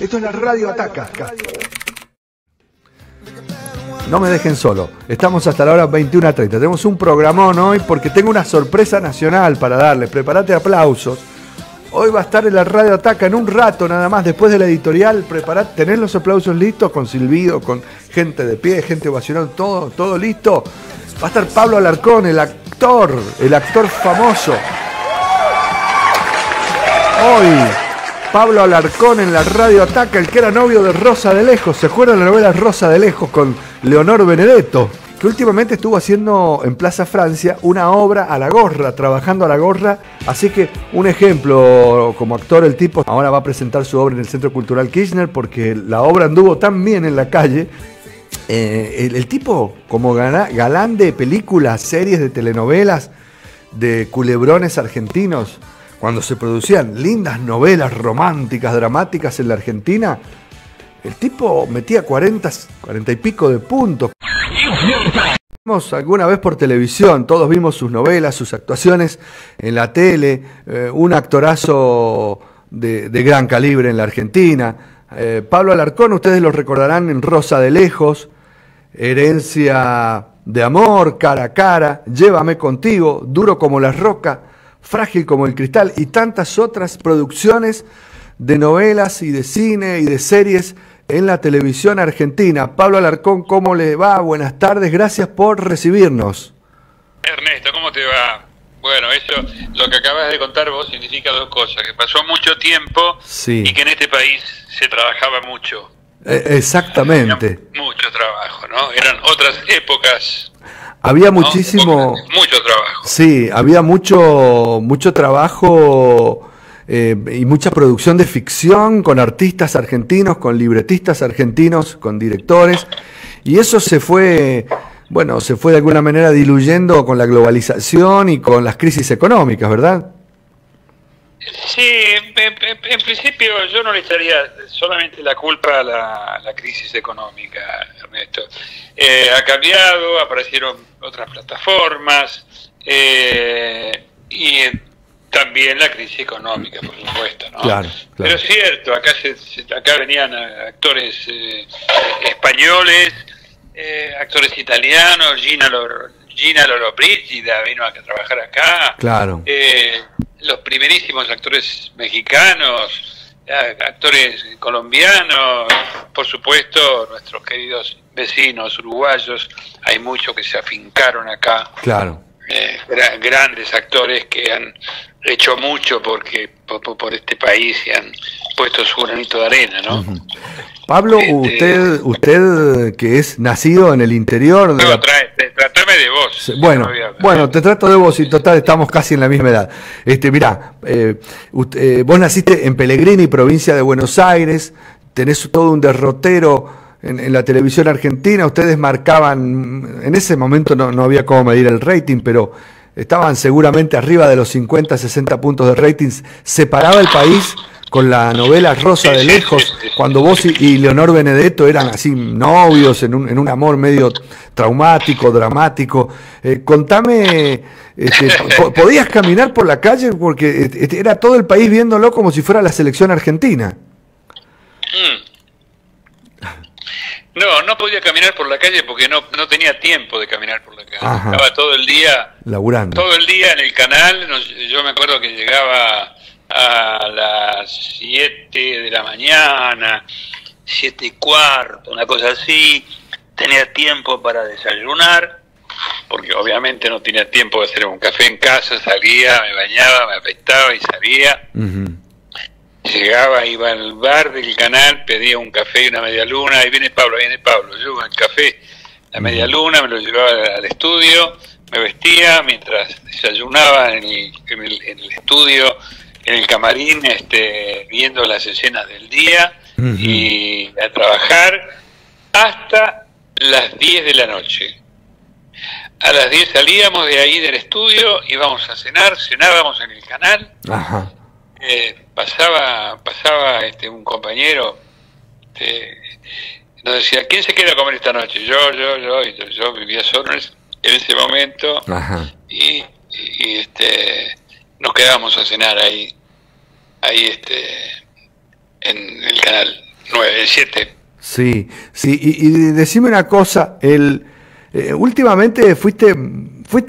Esto es La Radio Ataca. No me dejen solo. Estamos hasta la hora 21:30. Tenemos un programón hoy porque tengo una sorpresa nacional para darles. Preparate aplausos. Hoy va a estar en La Radio Ataca en un rato nada más, después de la editorial. Preparate, tenés los aplausos listos, con silbido, con gente de pie, gente ovacional, todo listo. Va a estar Pablo Alarcón, el actor famoso. Hoy, Pablo Alarcón en La Radio Ataca, el que era novio de Rosa de Lejos. ¿Se acuerdan de la novela Rosa de Lejos con Leonor Benedetto? Que últimamente estuvo haciendo en Plaza Francia una obra a la gorra, trabajando a la gorra. Así que un ejemplo, como actor el tipo ahora va a presentar su obra en el Centro Cultural Kirchner porque la obra anduvo tan bien en la calle. El tipo, como galán de películas, series de telenovelas, de culebrones argentinos, cuando se producían lindas novelas románticas, dramáticas en la Argentina, el tipo metía 40 y pico de puntos. Alguna vez por televisión, todos vimos sus novelas, sus actuaciones en la tele, un actorazo de gran calibre en la Argentina. Pablo Alarcón, ustedes lo recordarán en Rosa de Lejos, Herencia de amor, Cara a cara, Llévame contigo, Duro como la roca, Frágil como el cristal y tantas otras producciones de novelas y de cine y de series en la televisión argentina. Pablo Alarcón, ¿cómo le va? Buenas tardes, gracias por recibirnos. Ernesto, ¿cómo te va? Bueno, eso, lo que acabas de contar vos significa dos cosas, que pasó mucho tiempo y que en este país se trabajaba mucho. Exactamente. Había mucho trabajo, ¿no? Eran otras épocas. Había muchísimo... ¿no? Mucho trabajo. Sí, había mucho trabajo y mucha producción de ficción con artistas argentinos, con libretistas argentinos, con directores. Y eso se fue, bueno, se fue de alguna manera diluyendo con la globalización y con las crisis económicas, ¿verdad? Sí, en principio yo no le echaría solamente la culpa a la crisis económica, Ernesto. Ha cambiado, aparecieron otras plataformas y también la crisis económica, por supuesto, ¿no? Claro, claro. Pero es cierto, acá venían actores españoles, actores italianos, Gina Lollobrigida vino a trabajar acá. Claro. Los primerísimos actores mexicanos, actores colombianos, por supuesto nuestros queridos vecinos uruguayos, hay muchos que se afincaron acá. Claro. Grandes actores que han hecho mucho por este país y han puesto su granito de arena, ¿no? Uh-huh. Pablo, usted que es nacido en el interior... De no, la... tratame de vos. Bueno, bueno, te trato de vos y total estamos casi en la misma edad. Mirá, vos naciste en Pellegrini, provincia de Buenos Aires, tenés todo un derrotero... En la televisión argentina ustedes marcaban, en ese momento no había cómo medir el rating, pero estaban seguramente arriba de los 50, 60 puntos de ratings. Separaba el país con la novela Rosa de Lejos, cuando vos y Leonor Benedetto eran así novios, en un amor medio traumático, dramático. Contame, ¿podías caminar por la calle? Porque era todo el país viéndolo como si fuera la selección argentina. No podía caminar por la calle porque no tenía tiempo de caminar por la calle. Ajá. Estaba todo el día laburando. Todo el día en el canal. Yo me acuerdo que llegaba a las 7 de la mañana, 7:15, una cosa así. Tenía tiempo para desayunar, porque obviamente no tenía tiempo de hacer un café en casa. Salía, me bañaba, me afeitaba y salía. Uh-huh. Llegaba, iba al bar del canal, pedía un café y una media luna, ahí viene Pablo, yo con el café, la media luna, me lo llevaba al estudio, me vestía, mientras desayunaba en el estudio, en el camarín, viendo las escenas del día, uh-huh, y a trabajar hasta las 10 de la noche. A las 10 salíamos de ahí del estudio, íbamos a cenar, cenábamos en el canal. Ajá. Pasaba un compañero, nos decía, ¿quién se queda a comer esta noche? Yo vivía solo en ese momento. Ajá. Nos quedábamos a cenar ahí en el canal 9, 7. Sí, sí, y decime una cosa, últimamente fuiste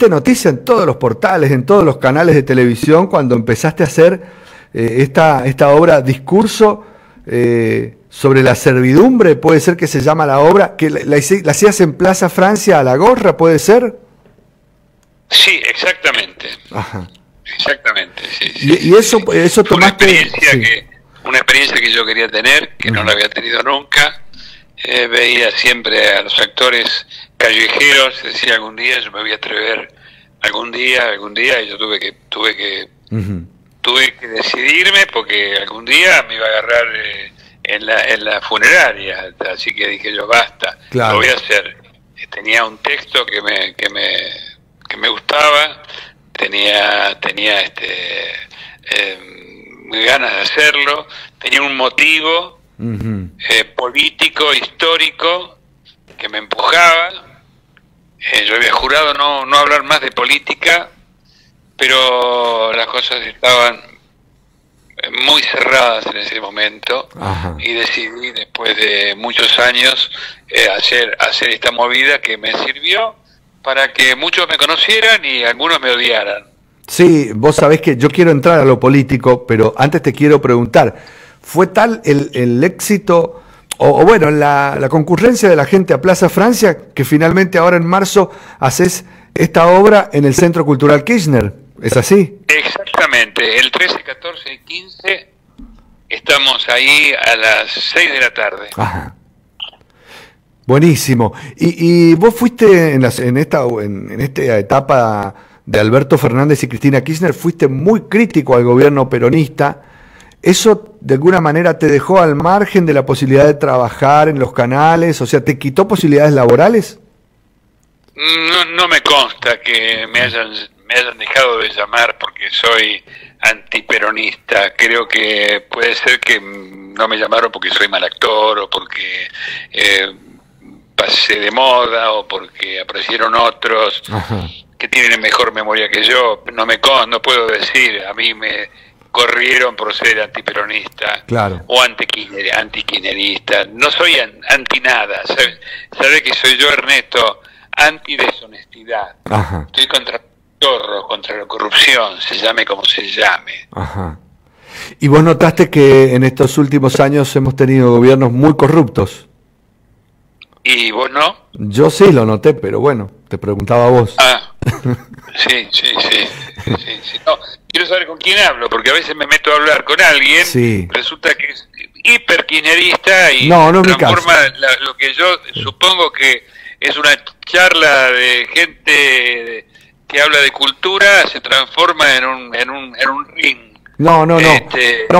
noticia en todos los portales, en todos los canales de televisión cuando empezaste a hacer esta obra, Discurso sobre la servidumbre, puede ser que se llama la obra, que la hacías en Plaza Francia a la gorra, ¿puede ser? Sí, exactamente. Ajá. Exactamente, sí, sí. Y eso fue tomaste... una experiencia que yo quería tener, que no la había tenido nunca. Veía siempre a los actores callejeros, decía algún día yo me voy a atrever, algún día, y yo tuve que decidirme, porque algún día me iba a agarrar en la funeraria, así que dije yo basta, claro, lo voy a hacer. Tenía un texto que me gustaba, tenía ganas de hacerlo, tenía un motivo político, histórico, que me empujaba. Yo había jurado no hablar más de política, pero las cosas estaban muy cerradas en ese momento. Ajá. Y decidí, después de muchos años, hacer esta movida que me sirvió para que muchos me conocieran y algunos me odiaran. Sí, vos sabés que yo quiero entrar a lo político, pero antes te quiero preguntar, ¿fue tal el éxito, o bueno, la concurrencia de la gente a Plaza Francia, que finalmente ahora en marzo haces esta obra en el Centro Cultural Kirchner? ¿Es así? Exactamente, el 13, 14 y 15 estamos ahí a las 6 de la tarde. Ajá. Buenísimo. Y vos fuiste en esta etapa de Alberto Fernández y Cristina Kirchner, fuiste muy crítico al gobierno peronista. ¿Eso de alguna manera te dejó al margen de la posibilidad de trabajar en los canales? O sea, ¿te quitó posibilidades laborales? No me consta que me hayan dejado de llamar porque soy antiperonista. Creo que puede ser que no me llamaron porque soy mal actor, o porque pasé de moda, o porque aparecieron otros. Ajá. Que tienen mejor memoria que yo. No puedo decir, a mí me corrieron por ser antiperonista, claro, o anti-kirchnerista. No soy anti-nada, ¿sabes que soy yo, Ernesto? Anti-deshonestidad. Ajá. Estoy contra el chorro, contra la corrupción, se llame como se llame. Ajá. ¿Y vos notaste que en estos últimos años hemos tenido gobiernos muy corruptos? ¿Y vos no? Yo sí lo noté, pero bueno, te preguntaba a vos. Ah, sí. No, quiero saber con quién hablo, porque a veces me meto a hablar con alguien, sí, resulta que es hiperkirchnerista y no transforma lo que yo supongo que es una charla de gente que habla de cultura, se transforma en un ring. No,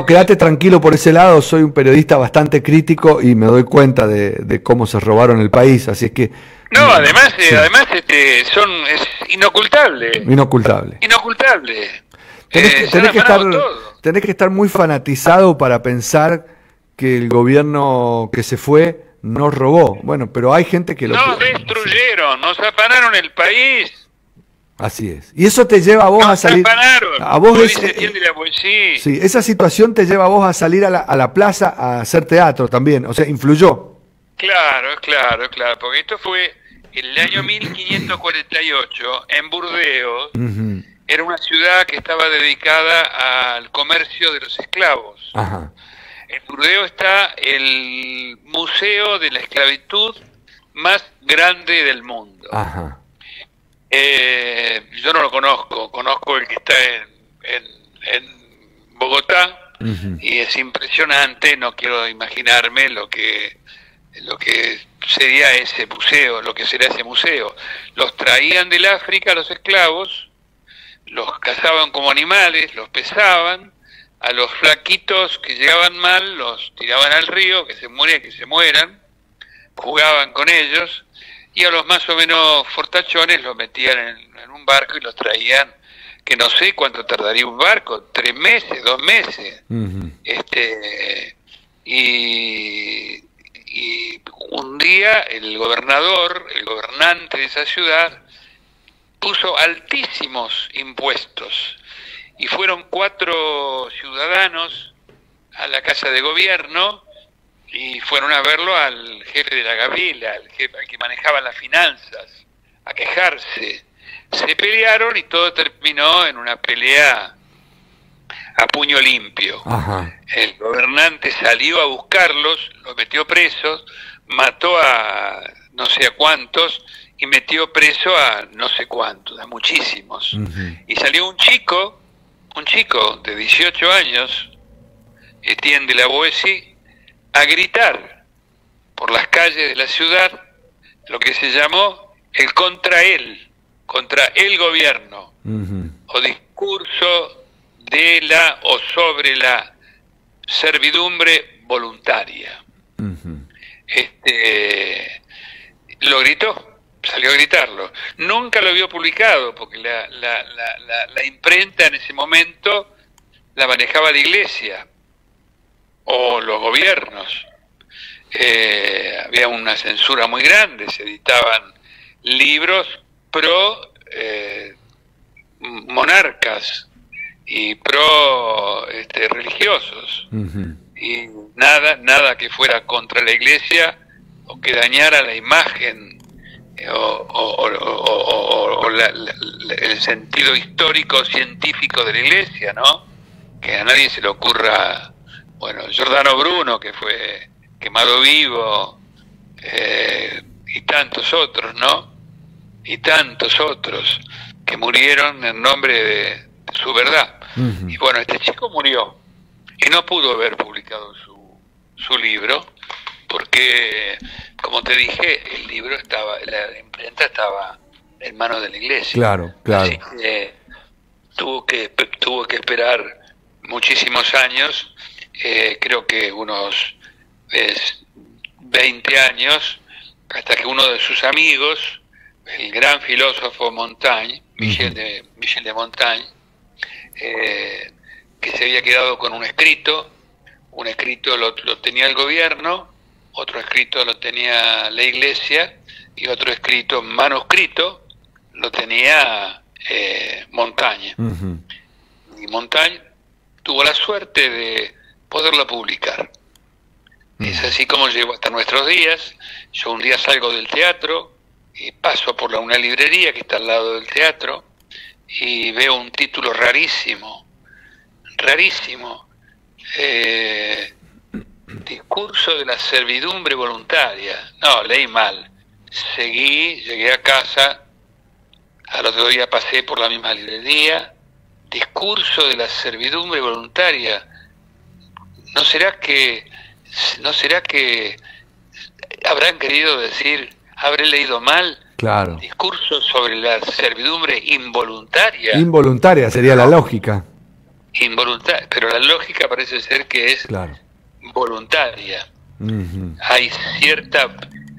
quédate tranquilo por ese lado, soy un periodista bastante crítico y me doy cuenta de cómo se robaron el país, así es que... No, además, sí, además es inocultable. Inocultable. Inocultable. Tenés que estar muy fanatizado para pensar que el gobierno que se fue no robó. Bueno, pero hay gente que lo... Nos destruyeron, nos apanaron el país. Así es. Y eso te lleva a vos a salir... A vos esa situación te lleva a vos a salir a la plaza a hacer teatro también, o sea, influyó. Claro, porque esto fue el año 1548 en Burdeos, era una ciudad que estaba dedicada al comercio de los esclavos. Ajá. En Burdeos está el museo de la esclavitud más grande del mundo. Ajá. Yo no lo conozco el que está en Bogotá, y es impresionante, no quiero imaginarme lo que sería ese museo, lo que será ese museo. Los traían del África los esclavos, los cazaban como animales, los pesaban, a los flaquitos que llegaban mal los tiraban al río, que se mueran, jugaban con ellos, y a los más o menos fortachones los metían en un barco y los traían, que no sé cuánto tardaría un barco, 3 meses, 2 meses. Y un día el gobernante de esa ciudad puso altísimos impuestos, y fueron 4 ciudadanos a la Casa de Gobierno y fueron a verlo al jefe de la Gabela, al jefe, al que manejaba las finanzas, a quejarse. Se pelearon y todo terminó en una pelea a puño limpio. Ajá. El gobernante salió a buscarlos, los metió presos, mató a no sé a cuántos y metió preso a no sé cuántos, a muchísimos. Uh-huh. Y salió un chico de 18 años, Etienne de la Boétie, a gritar por las calles de la ciudad lo que se llamó el contra él, contra el gobierno, uh-huh, o discurso de la o sobre la servidumbre voluntaria. Uh-huh. Lo gritó, salió a gritarlo. Nunca lo vio publicado porque la imprenta en ese momento la manejaba la iglesia o los gobiernos. Había una censura muy grande, se editaban libros pro monarcas y pro religiosos. Uh-huh. Y nada que fuera contra la iglesia o que dañara la imagen o el sentido histórico científico de la iglesia, ¿no? Que a nadie se le ocurra. Bueno, Giordano Bruno, que fue quemado vivo, y tantos otros, ¿no? Y tantos otros que murieron en nombre de su verdad. Uh-huh. Y bueno, este chico murió y no pudo haber publicado su libro porque, como te dije, el libro estaba, la imprenta estaba en manos de la iglesia. Claro, claro. Así que tuvo que esperar muchísimos años, creo que unos 20 años, hasta que uno de sus amigos, el gran filósofo Montaigne, Michel de Montaigne, que se había quedado con un escrito lo tenía el gobierno, otro escrito lo tenía la iglesia y otro escrito manuscrito lo tenía Montaigne. Uh-huh. Y Montaigne tuvo la suerte de poderlo publicar. Uh-huh. Es así como llegó hasta nuestros días. Yo un día salgo del teatro y paso por una librería que está al lado del teatro y veo un título rarísimo, discurso de la servidumbre voluntaria. No, leí mal. Seguí, llegué a casa, al otro día pasé por la misma librería, discurso de la servidumbre voluntaria. ¿No será que habrán querido decir, habré leído mal? Claro. Discurso sobre la servidumbre involuntaria. Involuntaria sería la lógica. Involuntaria, pero la lógica parece ser que es, claro, voluntaria. Uh-huh. Hay cierta...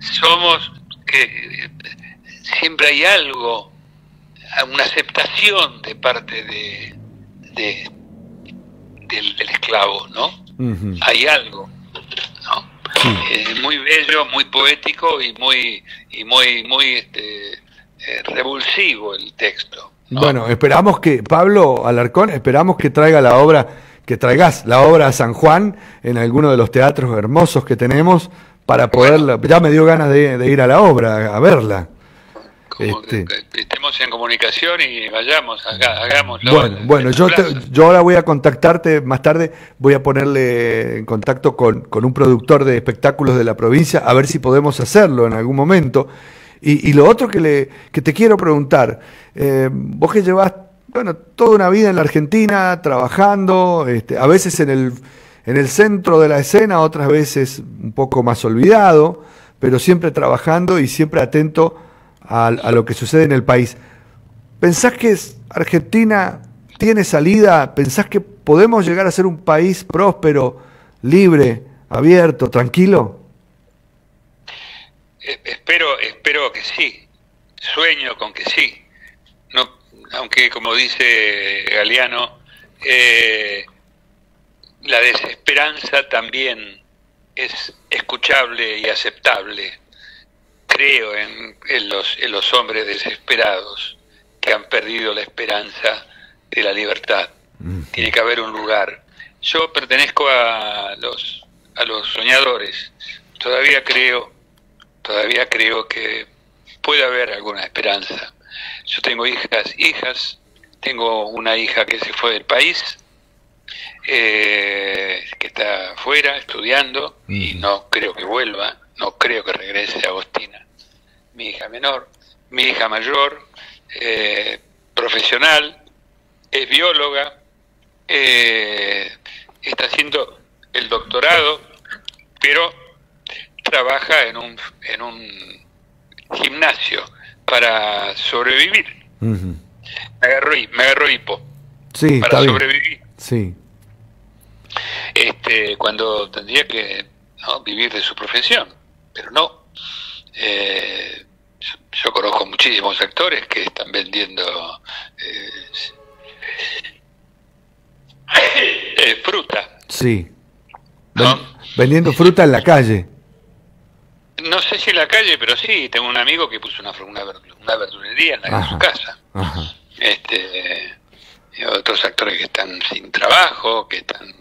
Somos... que siempre hay algo, una aceptación de parte del esclavo, ¿no? Uh-huh. Hay algo, ¿no? Sí. Muy bello, muy poético y muy revulsivo el texto, ¿no? Bueno, esperamos que, Pablo Alarcón, esperamos que traigas la obra a San Juan en alguno de los teatros hermosos que tenemos para poderla. Bueno, ya me dio ganas de ir a la obra, a verla. Que estemos en comunicación y vayamos, hagámoslo. Bueno, yo ahora voy a contactarte más tarde, voy a ponerle en contacto con un productor de espectáculos de la provincia, a ver si podemos hacerlo en algún momento. Y lo otro que te quiero preguntar, vos que llevas, bueno, toda una vida en la Argentina trabajando, a veces en el centro de la escena, otras veces un poco más olvidado, pero siempre trabajando y siempre atento a lo que sucede en el país. ¿Pensás que Argentina tiene salida? ¿Pensás que podemos llegar a ser un país próspero, libre, abierto, tranquilo? Espero que sí. Sueño con que sí. No, aunque, como dice Galeano, la desesperanza también es escuchable y aceptable. Creo en los hombres desesperados que han perdido la esperanza de la libertad. Tiene que haber un lugar. Yo pertenezco a los soñadores. Todavía creo que puede haber alguna esperanza. Yo tengo hijas. Tengo una hija que se fue del país, que está afuera estudiando y no creo que vuelva, no creo que regrese a Agustina. Mi hija menor, mi hija mayor, profesional, es bióloga, está haciendo el doctorado, pero trabaja en un gimnasio para sobrevivir. Me agarró hipo. Sí, para sobrevivir. Sí. Cuando tendría que vivir de su profesión, pero no. Yo conozco muchísimos actores que están vendiendo fruta. Sí. ¿No? Vendiendo fruta en la calle. No sé si en la calle, pero sí, tengo un amigo que puso una verdulería en su casa. Ajá. Otros actores que están sin trabajo, que están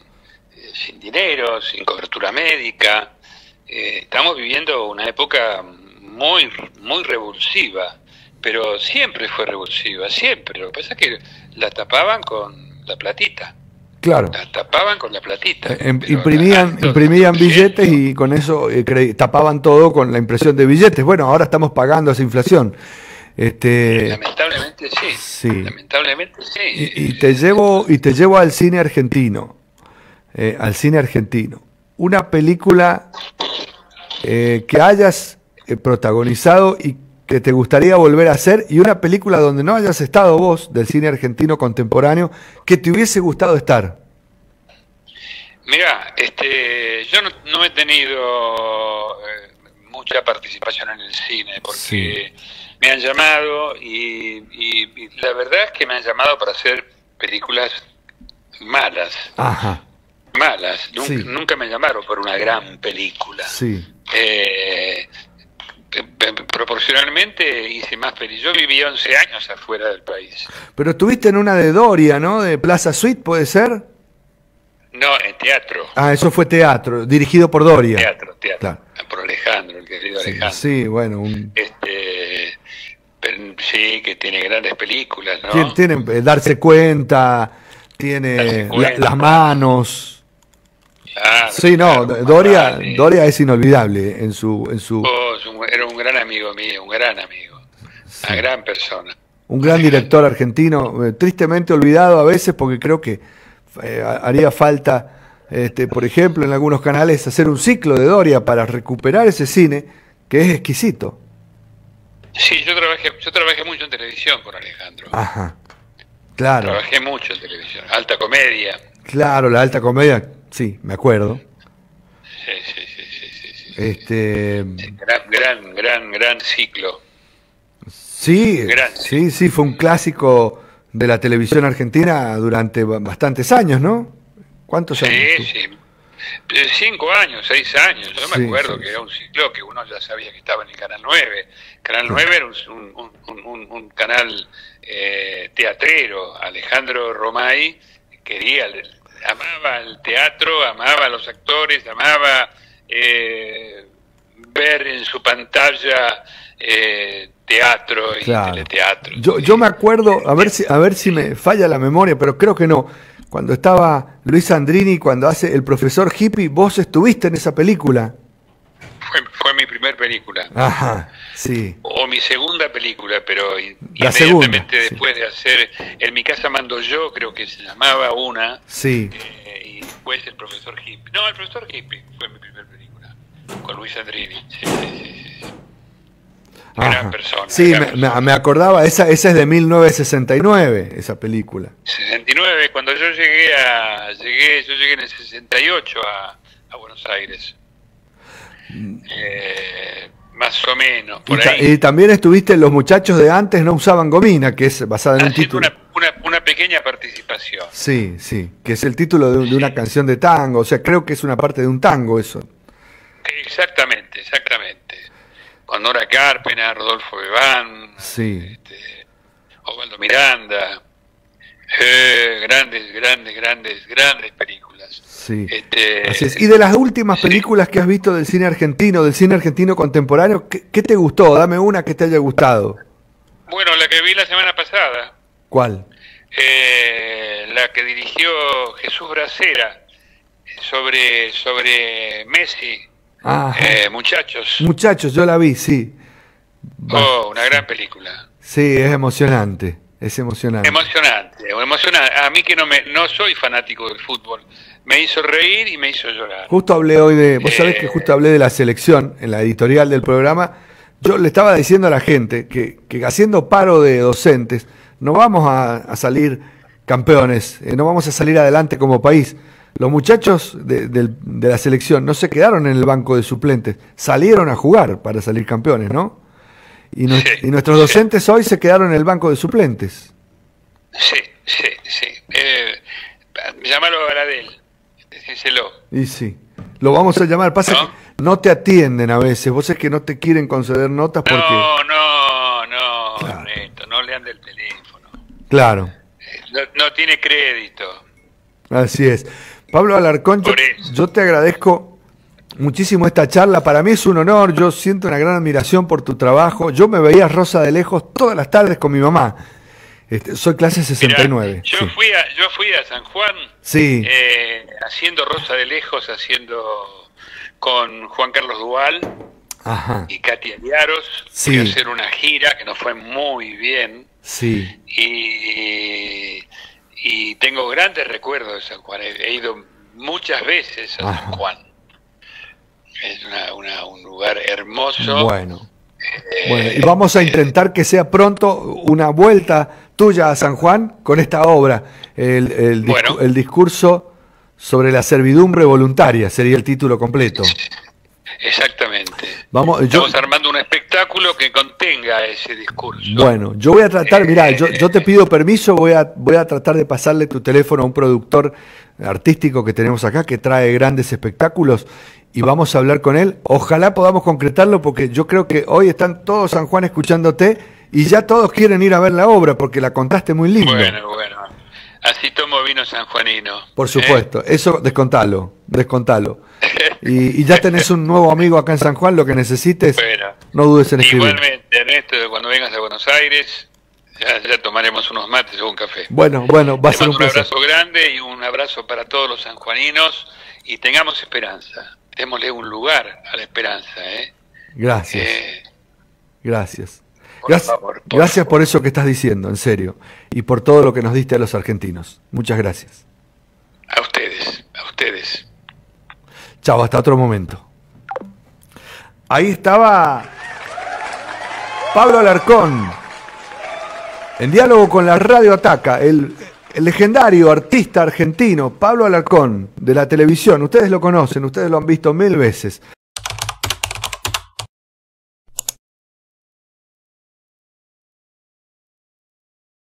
sin dinero, sin cobertura médica. Estamos viviendo una época muy, muy revulsiva, pero siempre fue revulsiva, siempre. Lo que pasa es que la tapaban con la platita. Claro. La tapaban con la platita. Imprimían billetes y con eso tapaban todo con la impresión de billetes. Bueno, ahora estamos pagando esa inflación. Lamentablemente sí. Lamentablemente sí. Y te llevo al cine argentino. Una película que hayas protagonizado y que te gustaría volver a hacer, y una película donde no hayas estado vos, del cine argentino contemporáneo, que te hubiese gustado estar. Mirá, yo no he tenido mucha participación en el cine, porque me han llamado, y la verdad es que me han llamado para hacer películas malas. Ajá. Malas. Nunca me llamaron por una gran película. Sí. Proporcionalmente hice más feliz. Yo viví 11 años afuera del país. Pero estuviste en una de Doria, ¿no? De Plaza Suite, ¿puede ser? No, en teatro. Ah, eso fue teatro, dirigido por Doria. Teatro. Claro. Por Alejandro, el querido Alejandro. Sí, bueno. Sí, que tiene grandes películas, ¿no? Tiene Darse Cuenta, tiene Las Manos. Claro, sí, no, claro, Doria es inolvidable en su... Era un gran amigo mío, una gran persona. Un gran director argentino, tristemente olvidado a veces, porque creo que haría falta, por ejemplo, en algunos canales, hacer un ciclo de Doria para recuperar ese cine, que es exquisito. Sí, yo trabajé mucho en televisión con Alejandro. Ajá, claro. Trabajé mucho en televisión, alta comedia. Claro, la alta comedia... Sí, me acuerdo. Sí. Gran ciclo. Sí, sí, fue un clásico de la televisión argentina durante bastantes años, ¿no? ¿Cuántos años? Sí. 5 años, 6 años. Yo me acuerdo que era un ciclo que uno ya sabía que estaba en el Canal 9. Canal 9 era un canal teatrero. Alejandro Romay quería... Amaba el teatro, amaba a los actores, amaba ver en su pantalla teatro y teleteatro. Yo me acuerdo, a ver si me falla la memoria, pero creo que no. Cuando estaba Luis Sandrini, cuando hace El Profesor Hippie, vos estuviste en esa película. Fue mi primer película. Ajá, sí. O mi segunda película, pero inmediatamente después de hacer En mi casa mando yo, creo que se llamaba una. Sí. Y después El Profesor Hippie. No, El Profesor Hippie fue mi primer película. Con Luis Sandrini. Sí. Gran persona. Sí, me acordaba, esa es de 1969, esa película. 69, cuando yo llegué en el 68 a Buenos Aires. Más o menos por ahí. Y también estuviste en Los Muchachos de Antes No Usaban Gomina, que es basada en un título, una pequeña participación. Sí, que es el título de una canción de tango. O sea, creo que es una parte de un tango eso. Exactamente. Con Nora Carpena, Rodolfo Bebán, Osvaldo Miranda. Grandes películas. películas. Sí. Así es. Y de las últimas películas que has visto del cine argentino contemporáneo, ¿qué te gustó? Dame una que te haya gustado. Bueno, la que vi la semana pasada. ¿Cuál? La que dirigió Jesús Brasera sobre Messi. Muchachos. Muchachos, yo la vi, sí. Oh, una gran película. Sí, es emocionante. Es emocionante. Emocionante. A mí que no soy fanático del fútbol. Me hizo reír y me hizo llorar. Justo hablé hoy de... Vos sabés que justo hablé de la selección en la editorial del programa. Yo le estaba diciendo a la gente que haciendo paro de docentes no vamos a salir campeones, no vamos a salir adelante como país. Los muchachos de la selección no se quedaron en el banco de suplentes, salieron a jugar para salir campeones, ¿no? Y nuestros docentes hoy se quedaron en el banco de suplentes. Sí. Llámalo a Baradel, díselo. Y sí, lo vamos a llamar. Pasa que no te atienden a veces, vos es que no te quieren conceder notas porque... No, claro. Neto, no le anda el teléfono. Claro. No tiene crédito. Así es. Pablo Alarcón, yo te agradezco muchísimo esta charla. Para mí es un honor, yo siento una gran admiración por tu trabajo. Yo me veía Rosa de Lejos todas las tardes con mi mamá. Soy clase 69. Mirá, yo fui a San Juan, sí. Haciendo Rosa de Lejos, con Juan Carlos Duval. Ajá. Y Katy Ariaros. Sí. Fui a hacer una gira que nos fue muy bien. Sí. Y tengo grandes recuerdos de San Juan. He ido muchas veces a San Juan. Es un lugar hermoso. Bueno, y vamos a intentar que sea pronto una vuelta tuya a San Juan con esta obra. El discurso sobre la servidumbre voluntaria sería el título completo. Exactamente. Estamos armando un espectáculo que contenga ese discurso. Bueno, yo voy a tratar, mirá, yo te pido permiso, voy a tratar de pasarle tu teléfono a un productor artístico que tenemos acá, que trae grandes espectáculos, y vamos a hablar con él. Ojalá podamos concretarlo, porque yo creo que hoy están todos San Juan escuchándote, y ya todos quieren ir a ver la obra, porque la contaste muy linda. Bueno, así tomo vino sanjuanino. Por supuesto, eso descontalo. Y ya tenés un nuevo amigo acá en San Juan, lo que necesites, no dudes en escribir. Igualmente, Ernesto, cuando vengas a Buenos Aires, ya tomaremos unos mates o un café. Bueno, va a ser un placer. Abrazo grande y un abrazo para todos los sanjuaninos, y tengamos esperanza, démosle un lugar a la esperanza. Gracias. Gracias por eso que estás diciendo, en serio, y por todo lo que nos diste a los argentinos. Muchas gracias. A ustedes. Chao, hasta otro momento. Ahí estaba Pablo Alarcón, en diálogo con La Radio Ataca, el legendario artista argentino Pablo Alarcón, de la televisión. Ustedes lo conocen, ustedes lo han visto mil veces.